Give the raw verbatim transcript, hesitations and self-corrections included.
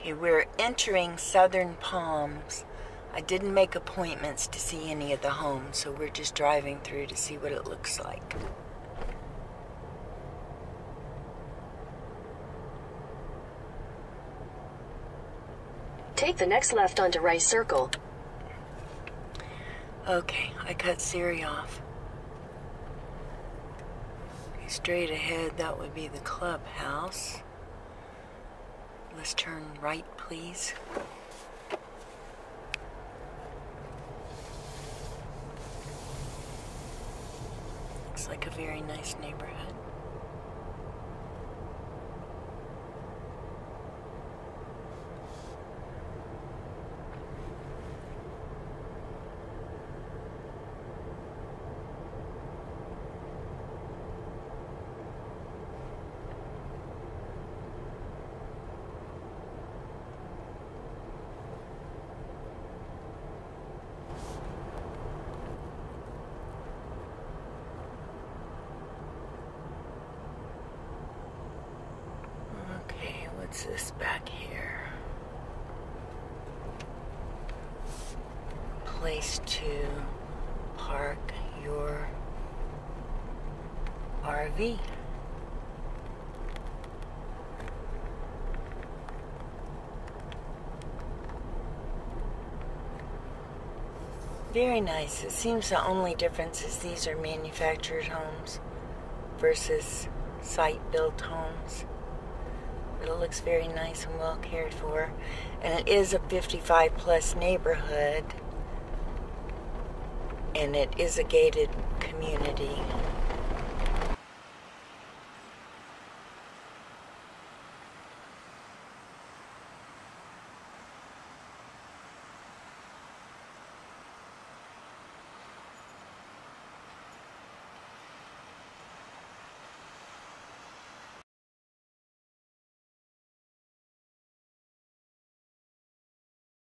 Okay, we're entering Southern Palms. I didn't make appointments to see any of the homes, so we're just driving through to see what it looks like. Take the next left onto Rice Circle. Okay, I cut Siri off. Straight ahead, that would be the clubhouse. Let's turn right, please. Looks like a very nice neighborhood. What's this back here? Place to park your R V. Very nice. It seems the only difference is these are manufactured homes versus site-built homes. It looks very nice and well cared for. And it is a fifty-five plus neighborhood. And it is a gated community.